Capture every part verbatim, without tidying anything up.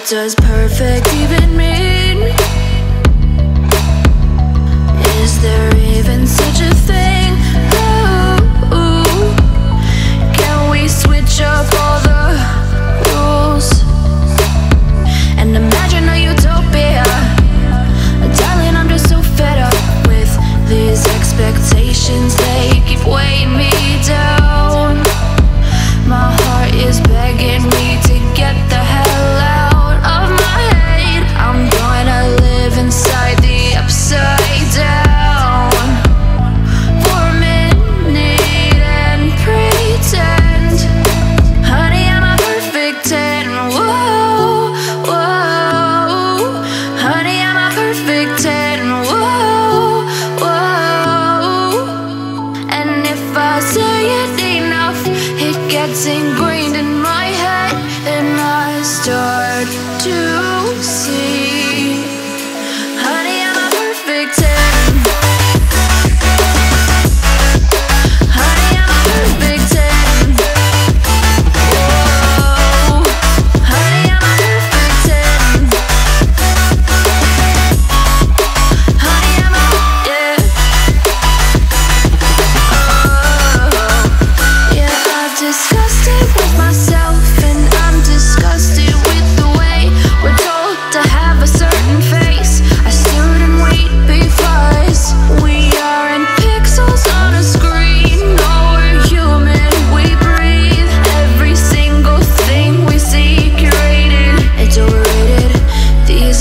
What does perfect even mean? Is there even such a thing? Ooh, can we switch up all the rules and imagine a utopia? Darling, I'm just so fed up with these expectations. They keep weighing me down. My heart is begging me to get the hell out.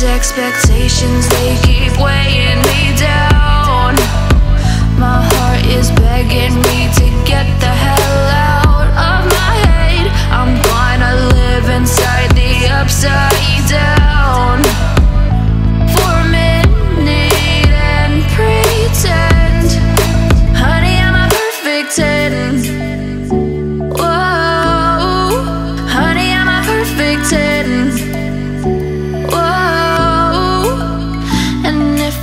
Expectations, they keep weighing me down. My heart is begging me to get the hell out of my head. I'm gonna live inside the upside down for a minute and pretend. Honey, I'm a perfect ten. Whoa, honey, I'm a perfect ten.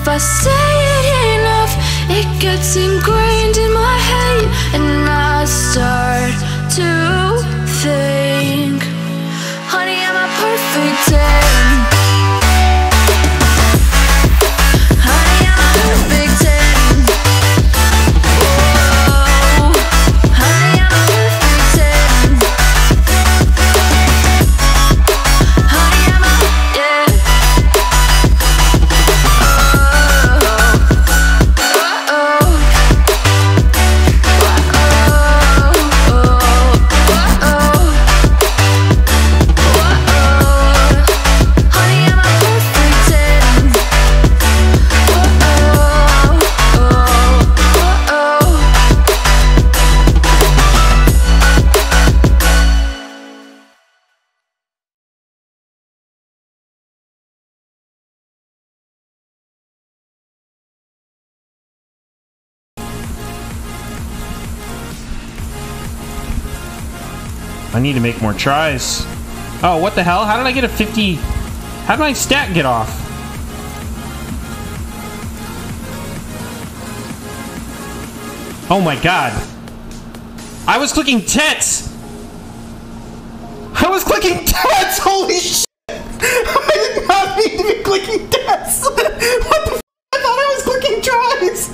I say it enough, it gets ingrained in my head, and I start to think, honey, I'm a perfect ten. I need to make more tries. Oh, what the hell? How did I get a fifty? How did my stat get off? Oh my god. I was clicking T E T S! I was clicking T E T S! Holy shit! I did not need to be clicking T E T S! What the f***? I thought I was clicking tries!